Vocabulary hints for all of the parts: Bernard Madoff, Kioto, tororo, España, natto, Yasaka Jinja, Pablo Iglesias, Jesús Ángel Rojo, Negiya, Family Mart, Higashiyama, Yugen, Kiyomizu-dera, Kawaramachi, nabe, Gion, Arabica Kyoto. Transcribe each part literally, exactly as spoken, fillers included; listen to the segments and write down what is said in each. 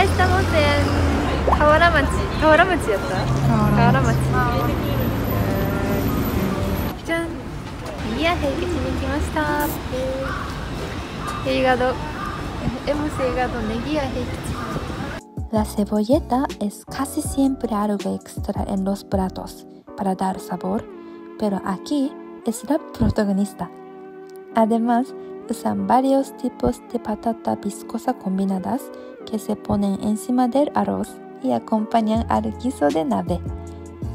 ya estamos en Kawaramachi. ¿Kawaramachi ya está? Kawaramachi. ¡Chan! Viaje que se me quemó. Hemos llegado a Negiya. La cebolleta es casi siempre algo extra en los platos para dar sabor, pero aquí es la protagonista. Además, usan varios tipos de patata viscosa combinadas que se ponen encima del arroz y acompañan al guiso de nabe.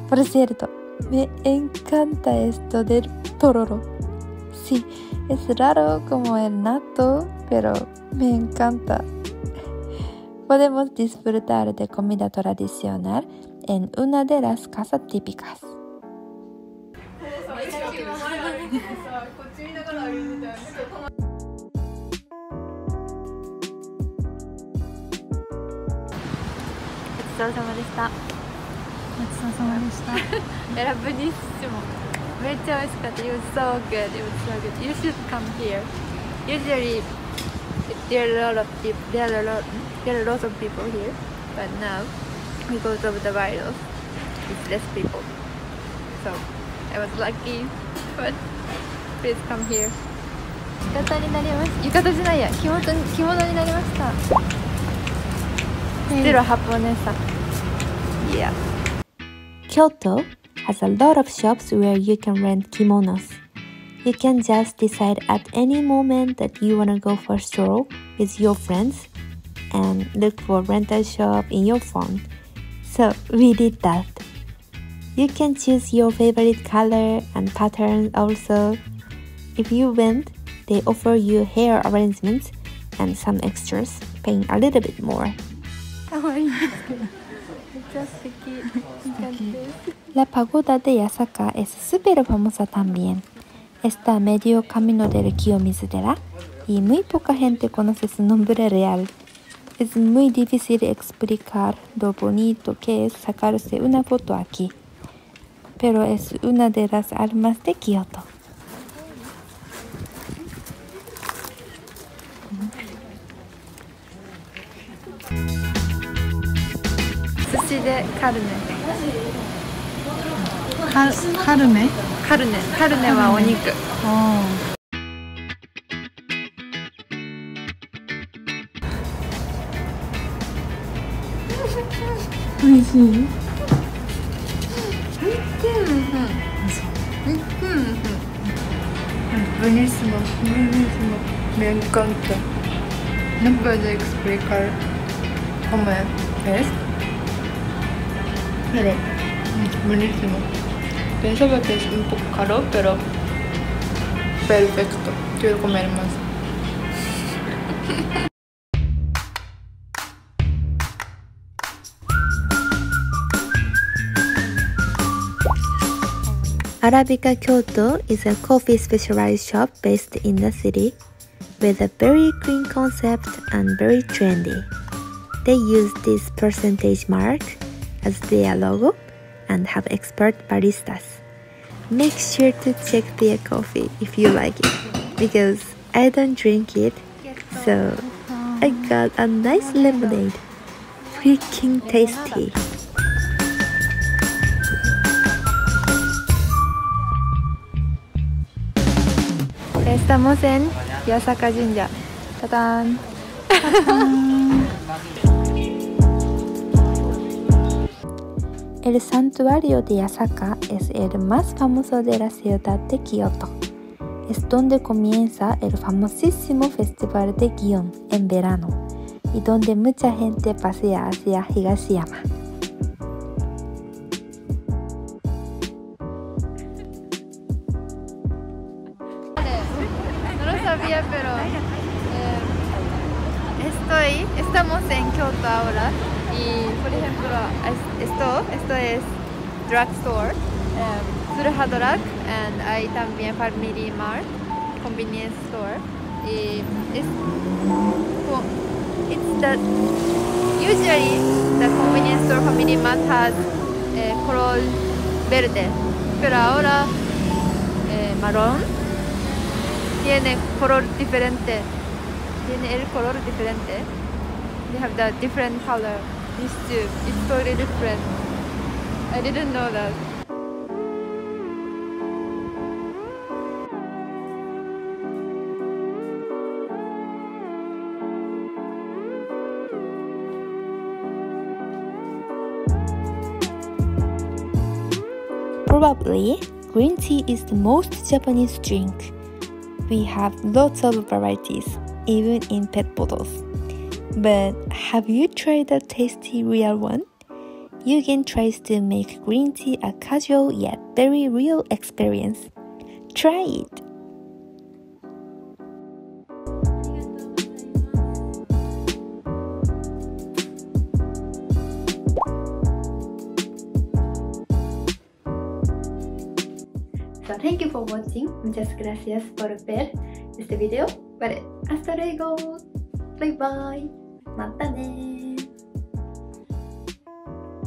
Por cierto, me encanta esto del tororo. Sí, es raro como el natto, pero me encanta. Podemos disfrutar de comida tradicional en una de las casas típicas. Era buenísimo. It was so good. It was so good. You should come here. Usually there are a lot of people. There are a lot. There are lots of people here. But now because of the virus, it's less people. So I was lucky. But please come here. 浴衣になりました。浴衣じゃないや。着物着物になりました。Still Japanese. Yeah. Kyoto has a lot of shops where you can rent kimonos. You can just decide at any moment that you wanna go for a stroll with your friends and look for a rental shop in your phone. So we did that. You can choose your favorite color and pattern also. If you went, they offer you hair arrangements and some extras, paying a little bit more. La pagoda de Yasaka es súper famosa también. Está a medio camino del Kiyomizu-dera y muy poca gente conoce su nombre real. Es muy difícil explicar lo bonito que es sacarse una foto aquí, pero es una de las almas de Kyoto. Sushi de carne. カルネカルネカルネはお肉。おいしい。めっちゃ美味しい。めっちゃ美味しい。Buenísimo, buenísimo. Me encanta. No puedo explicar cómo es. Pero, buenísimo. Pensaba que es un poco caro, pero perfecto. Quiero comer más. Arabica Kyoto is a coffee specialized shop based in the city with a very clean concept and very trendy. They use this percentage mark as their logo and have expert baristas. Make sure to check their coffee if you like it, because I don't drink it, so I got a nice lemonade. Freaking tasty. Estamos en Yasaka Jinja. ¡Tadán! El santuario de Yasaka es el más famoso de la ciudad de Kioto. Es donde comienza el famosísimo festival de Gion en verano y donde mucha gente pasea hacia Higashiyama. No lo sabía, pero eh, estoy, estamos en Kioto ahora. Y por ejemplo, esto, esto es drugstore, um, Surha Drug, and hay también Family Mart, convenience store. Y es, it's the, usually the convenience store Family Mart has eh, color verde, pero ahora eh, marrón tiene color diferente, tiene el color diferente. They have the different color. These two, it's totally different. I didn't know that. Probably, green tea is the most Japanese drink. We have lots of varieties, even in pet bottles. But have you tried the tasty real one? Yugen tries to make green tea a casual yet very real experience. Try it! So thank you for watching. Muchas gracias por ver este video. Vale, hasta luego. Bye bye. またねー。